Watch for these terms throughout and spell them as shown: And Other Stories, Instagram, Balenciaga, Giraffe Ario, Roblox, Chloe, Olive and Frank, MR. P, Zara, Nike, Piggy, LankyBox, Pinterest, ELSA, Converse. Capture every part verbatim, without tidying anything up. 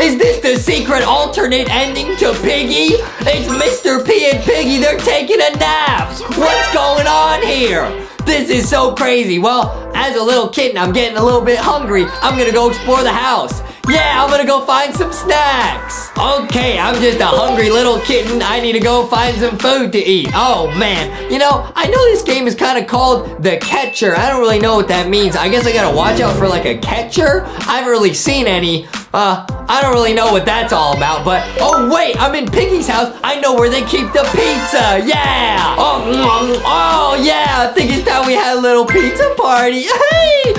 Is this the secret alternate ending to Piggy? It's Mister P and Piggy, they're taking a nap. What's going on here? This is so crazy. Well, as a little kitten, I'm getting a little bit hungry. I'm gonna go explore the house. Yeah, I'm gonna go find some snacks. Okay, I'm just a hungry little kitten. I need to go find some food to eat. Oh, man. You know, I know this game is kind of called The Catcher. I don't really know what that means. I guess I gotta watch out for, like, a catcher? I haven't really seen any. Uh, I don't really know what that's all about, but... Oh, wait, I'm in Piggy's house. I know where they keep the pizza. Yeah! Oh, oh yeah, I think it's time we had a little pizza party. Hey!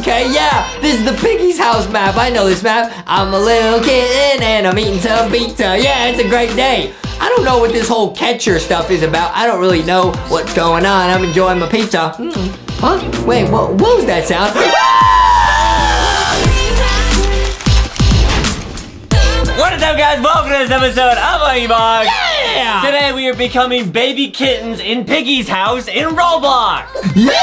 Okay, yeah, this is the Piggy's house map. I know this map. I'm a little kitten and I'm eating some pizza. Yeah, it's a great day. I don't know what this whole catcher stuff is about. I don't really know what's going on. I'm enjoying my pizza. Mm-mm. Huh? Wait, what, what was that sound? What is up, guys? Welcome to this episode of LankyBox. Yeah! Today we are becoming baby kittens in Piggy's house in Roblox. Yeah!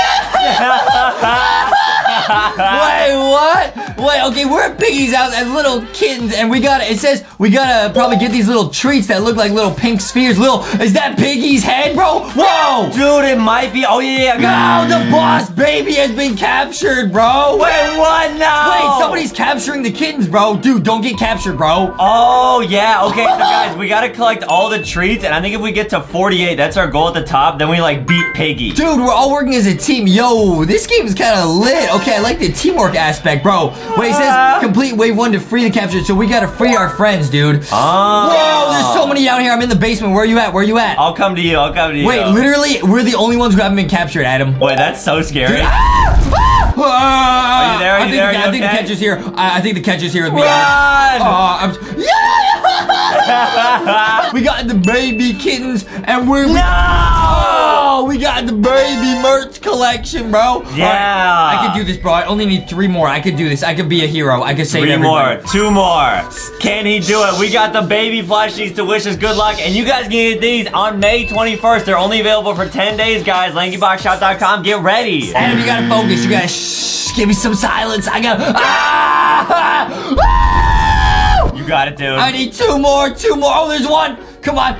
Wait, what? Wait, okay, we're at Piggy's house as little kittens, and we gotta, it says we gotta probably get these little treats that look like little pink spheres. Little, is that Piggy's head, bro? Whoa! Dude, it might be, oh yeah, yeah. No, the boss baby has been captured, bro. Wait, what now? Wait, somebody's capturing the kittens, bro. Dude, don't get captured, bro. Oh, yeah, okay, so guys, we gotta collect all the treats, and I think if we get to forty-eight, that's our goal at the top, then we, like, beat Piggy. Dude, we're all working as a team. Yo, this game is kinda lit. Okay, I like the teamwork aspect, bro. Wait, it says complete wave one to free the captured, so we gotta free our friends, dude. Oh. Whoa, there's so many down here. I'm in the basement. Where are you at? Where are you at? I'll come to you. I'll come to you. Wait, literally, we're the only ones who haven't been captured, Adam. Wait, that's so scary. Are you there? Are you there? I think the catcher's here. I think the catcher's here with me. Run! Uh, I'm, yeah! We got the baby kittens, and we're... No! Oh, we got the baby merch collection, bro. Yeah. Right, I could do this, bro. I only need three more. I could do this. I could be a hero. I could save three everybody. more. Two more. Can he do it? We got the baby plushies to wish us good luck. And you guys can get these on May twenty-first. They're only available for ten days, guys. Lanky Box Shop dot com. Get ready. Adam, you got to focus. You got to shh. Give me some silence. I got to. Ah! Ah! You got it, dude. I need two more. Two more. Oh, there's one. Come on.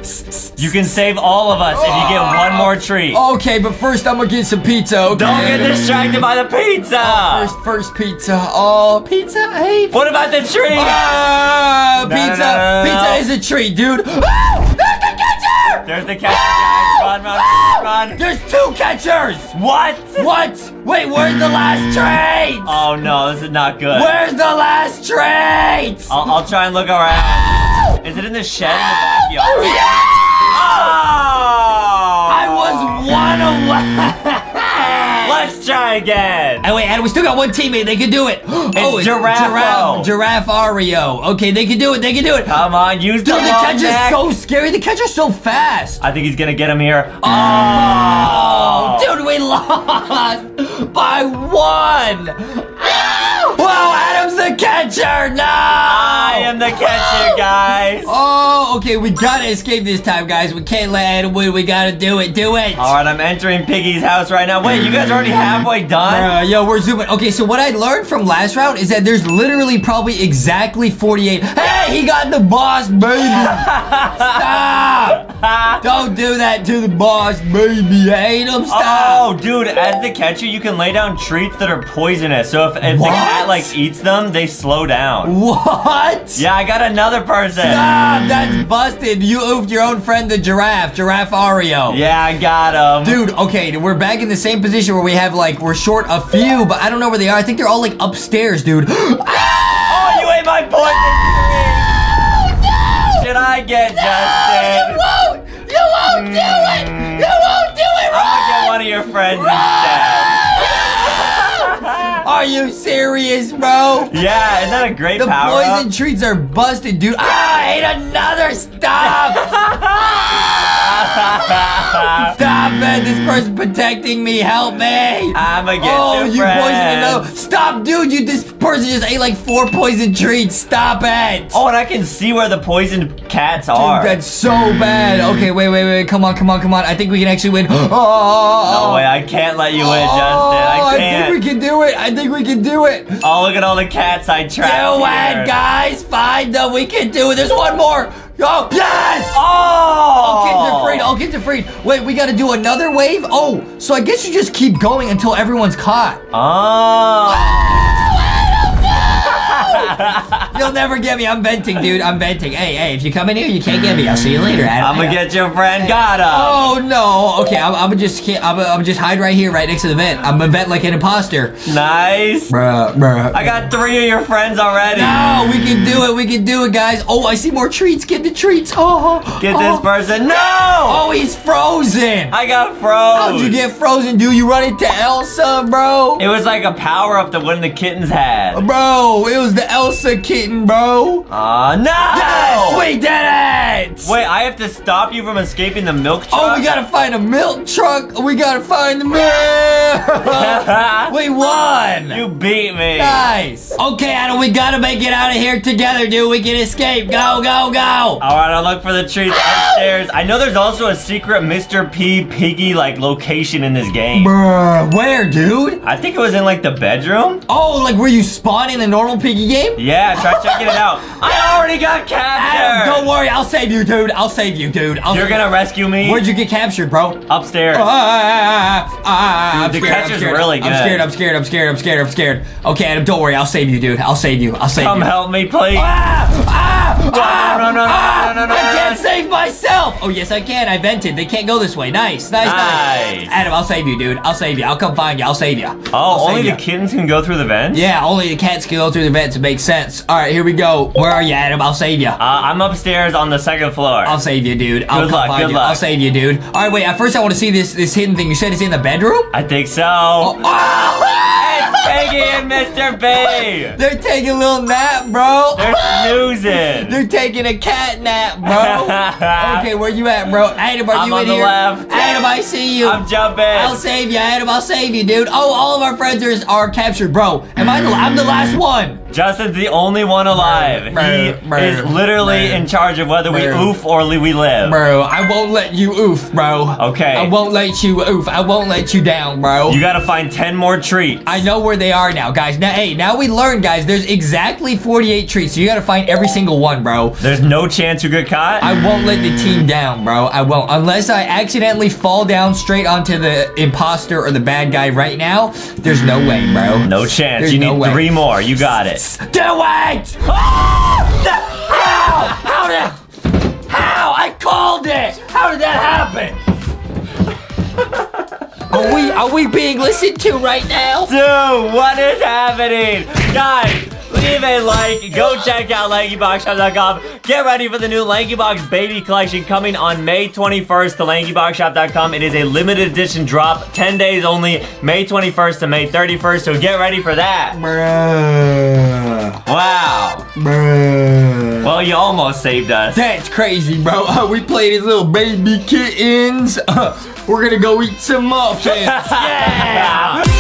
You can save all of us if you get one more treat. Okay, but first I'm gonna get some pizza, okay? Don't get distracted by the pizza. Oh, first, first pizza. Oh, pizza, hey. What about the treat? Uh, no, pizza, no, no, no, no. Pizza is a treat, dude. Oh, there's the catcher! There's the catcher, guys. Run, run, oh! run. There's two catchers. What? What? Wait, where's the last treat? Oh, no, this is not good. Where's the last treat? I'll, I'll try and look around. Is it in the shed in the backyard? Yeah! Oh! I was one away! Let's try again! Oh, wait, Adam, we still got one teammate. They can do it. It's oh, Giraffe. Giraffe Ario. Okay, they can do it. They can do it. Come on, use Dude, the, the catcher's neck. So scary. The catcher's so fast. I think he's going to get him here. Oh! Dude, we lost by one! Whoa, Adam's the catcher! No! I am the catcher, guys! Oh, okay, we gotta escape this time, guys. We can't let Adam win. We gotta do it. Do it! Alright, I'm entering Piggy's house right now. Wait, you guys are already halfway done? Uh, yo, we're zooming. Okay, so what I learned from last round is that there's literally probably exactly forty-eight. Hey, he got the boss, baby! Stop! Don't do that to the boss, baby. Adam, stop! Oh, dude, as the catcher, you can lay down treats that are poisonous. So if, if the cat like eats them, they slow down. What? Yeah, I got another person. Stop, that's busted. You oofed your own friend the giraffe, Giraffe Ario. Yeah, I got him. Dude, okay, we're back in the same position where we have like, we're short a few, but I don't know where they are. I think they're all like upstairs, dude. Oh, you ate my poison treat. No, no. Should I get no, Justin? You won't, you won't do it. You won't do it, Run. I'm gonna get one of your friends instead. Are you serious, bro? Yeah, isn't that a great the power The poison up? treats are busted, dude. Ah, I ate another. Stop! Stop, man. This person protecting me. Help me. I'm against Oh, you poisoned another. Stop, dude. You, this person just ate like four poison treats. Stop it. Oh, and I can see where the poisoned cats are. Dude, that's so bad. Okay, wait, wait, wait. Come on, come on, come on. I think we can actually win. Oh, no way. I can't let you win, Justin. I can't. I think we can do it. I think think we can do it. Oh, look at all the cats I trapped. Do it, guys. Find them. We can do it. There's one more. Oh, yes! Oh! All kids are afraid. All kids are afraid. Wait, we got to do another wave? Oh, so I guess you just keep going until everyone's caught. Oh. You'll never get me. I'm venting, dude. I'm venting. Hey, hey, if you come in here, you can't get me. I'll see you later. I'm going to get your friend hey. Got him. Oh, no. Okay, I'm, I'm just I'm, I'm just hide right here, right next to the vent. I'm going to vent like an imposter. Nice. Bruh, bruh. I got three of your friends already. No, we can do it. We can do it, guys. Oh, I see more treats. Get the treats. Oh, Get oh. this person. No. Oh, he's frozen. I got froze. How'd you get frozen, dude? You run into Elsa, bro. It was like a power-up that one of the kittens had. Bro, it was the Elsa kitten, bro. Aw, uh, no! Yes, we did it! Wait, I have to stop you from escaping the milk truck? Oh, we gotta find a milk truck. We gotta find the milk. We won! You beat me. Nice. Okay, Adam, we gotta make it out of here together, dude. We can escape. Go, go, go. All right, I'll look for the treats upstairs. I know there's also a secret Mister P Piggy, like, location in this game. Bruh, where, dude? I think it was in, like, the bedroom. Oh, like, were you spawning the normal Piggy game? Yeah, try checking it out. I already got captured. Adam, don't worry. I'll save you, dude. I'll save you, dude. I'll You're gonna rescue me? Where'd you get captured, bro? Upstairs. Uh, uh, uh, dude, the capture's really good. I'm scared. I'm scared. I'm scared. I'm scared. I'm scared. Okay, Adam, don't worry. I'll save you, dude. I'll save you. I'll save Come you. Come help me, please. Ah, ah, ah, no, no, no, ah, no, no, no, no, I can't save myself. Oh, yes, I can. I vented. They can't go this way. Nice. Nice, nice. nice. Adam, I'll save you, dude. I'll save you. I'll come find you. I'll save you. Oh, only the kittens can go through the vents? Yeah, only the cats can go through the vents. It makes sense. All right, here we go. Where are you, Adam? I'll save you. Uh, I'm upstairs on the second floor. I'll save you, dude. I'll good luck. Good you. luck. I'll save you, dude. All right, wait. At first, I want to see this this hidden thing. You said it's in the bedroom? I think so. Oh. Oh. Piggy and Mister B. They're taking a little nap, bro. They're snoozing. They're taking a cat nap, bro. Okay, where you at, bro? Adam, are I'm you on in the here? Left. Adam, I see you. I'm jumping. I'll save you, Adam. I'll save you, dude. Oh, all of our friends are, are captured, bro. Am I? The, I'm the last one. Justin's the only one alive. Bro, he bro, is literally bro. in charge of whether we bro. oof or we live. Bro, I won't let you oof, bro. Okay. I won't let you oof. I won't let you down, bro. You gotta find ten more treats. I know where they are now, guys. Now, hey, now we learned, guys. There's exactly forty-eight treats, so you gotta find every single one, bro. There's no chance you get caught? I won't let the team down, bro. I won't. Unless I accidentally fall down straight onto the imposter or the bad guy right now, there's no way, bro. No chance. There's you no need way. three more. You got it. Do it! Oh, the, how? How did? How? I called it. How did that happen? Are we? Are we being listened to right now? Dude, what is happening, guys? Leave a like. Go check out Lanky Box Shop dot com. Get ready for the new LankyBox Baby Collection coming on May twenty-first to Lanky Box Shop dot com. It is a limited edition drop, ten days only, May twenty-first to May thirty-first. So get ready for that. Bruh. Wow. Bruh. Well, you almost saved us. That's crazy, bro. Uh, we played as little baby kittens. Uh, we're gonna go eat some muffins. Yeah.